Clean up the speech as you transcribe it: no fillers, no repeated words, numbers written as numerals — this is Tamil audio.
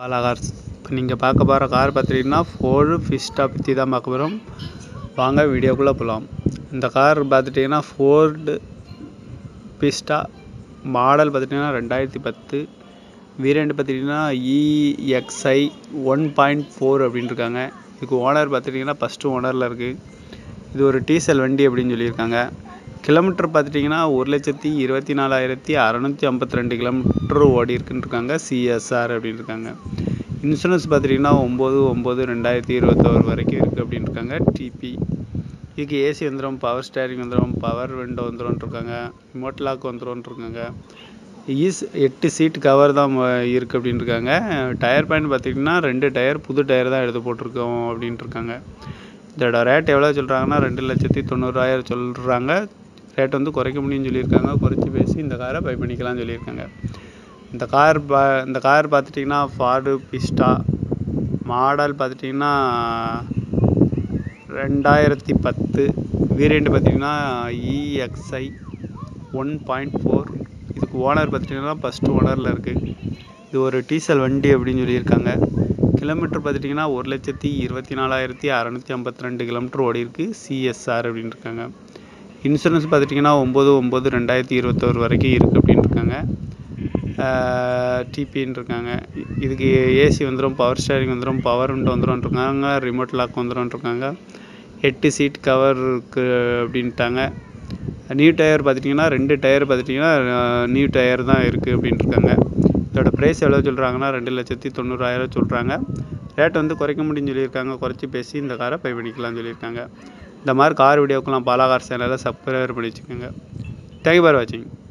பாலா கார்ஸ் இப்போ நீங்கள் பார்க்க போகிற கார் பார்த்துட்டிங்கன்னா ஃபோர்டு ஃபிஸ்டா பற்றி தான் பார்க்க போகிறோம். வாங்க வீடியோக்குள்ளே போகலாம். இந்த கார் பார்த்துட்டிங்கன்னா ஃபோர்டு ஃபிஸ்டா மாடல் பார்த்துட்டிங்கன்னா 2010, வேரியண்ட் பார்த்துட்டிங்கன்னா EXI 1.4 அப்படின்னு இருக்காங்க. இதுக்கு ஓனர் பார்த்துட்டிங்கன்னா ஃபஸ்ட்டு ஓனரில் இருக்குது. இது ஒரு டீசல் வண்டி அப்படின்னு சொல்லியிருக்காங்க. கிலோமீட்டர் பார்த்துட்டிங்கன்னா 1,24,652 கிலோமீட்டர் ஓடி இருக்குன்னு இருக்காங்க. CSR அப்படின்னு இருக்காங்க. இன்சூரன்ஸ் பார்த்துட்டிங்கன்னா 9/9/2021 வரைக்கும் இருக்குது அப்படின்னு இருக்காங்க. TP இதுக்கு ஏசி வந்துடும், பவர் ஸ்டேரிங் வந்துடும், பவர் விண்டோ வந்துடும் இருக்காங்க, ரிமோட் லாக் வந்துடும் இருக்காங்க. 8 சீட் கவர் தான் இருக்குது அப்படின்னு இருக்காங்க. டயர் பாயிண்ட் பார்த்திங்கன்னா 2 டயர் புது டயர் தான் எடுத்து போட்டிருக்கோம் அப்படின்ட்டு இருக்காங்க. இதோட ரேட் எவ்வளோ சொல்கிறாங்கன்னா 2,90,000 சொல்கிறாங்க. ரேட் வந்து குறைக்க முடியும்னு சொல்லியிருக்காங்க. குறைச்சி பேசி இந்த காரை பை பண்ணிக்கலாம்னு சொல்லியிருக்காங்க. இந்த கார் பார்த்துட்டிங்கன்னா ஃபார்டு ஃபிஸ்டா மாடல் பார்த்துட்டிங்கன்னா 2010, வேரியண்ட் பார்த்திங்கன்னா EXI 1.4. இதுக்கு ஓனர் பார்த்துட்டிங்கன்னா ஃபஸ்ட்டு ஓனரில் இருக்குது. இது ஒரு டீசல் வண்டி அப்படின்னு சொல்லியிருக்காங்க. கிலோமீட்டர் பார்த்துட்டிங்கன்னா 1,24,652 கிலோமீட்டர் ஓடி இருக்குது. CSR அப்படின்னு இருக்காங்க. இன்சூரன்ஸ் பார்த்துட்டிங்கன்னா 9/9/2021 வரைக்கும் இருக்குது அப்படின்னு இருக்காங்க. TPன்னு இருக்காங்க. இதுக்கு ஏசி வந்துடும், பவர் ஸ்டேரிங் வந்துடும், பவர் விண்டோ வந்துடும் இருக்காங்க, ரிமோட் லாக் வந்துடும் இருக்காங்க. 8 சீட் கவர் இருக்குது அப்படின்ட்டாங்க. நியூ டயர் பார்த்துட்டிங்கன்னா 2 டயர் பார்த்துட்டிங்கன்னா நியூ டயர் தான் இருக்குது அப்படின்னு இருக்காங்க. இதோட ப்ரைஸ் எவ்வளோ சொல்கிறாங்கன்னா 2,90,000 சொல்கிறாங்க. ரேட் வந்து குறைக்க முடியும்னு சொல்லியிருக்காங்க. குறைச்சி பேசி இந்த காரை பை பண்ணிக்கலாம்னு சொல்லியிருக்காங்க. இந்த மாதிரி கார் வீடியோக்கெல்லாம் பாலா கார் சேனலில் சப்ஸ்கிரைப் பண்ணி வச்சுக்கோங்க. தேங்க்யூ ஃபார் வாட்சிங்.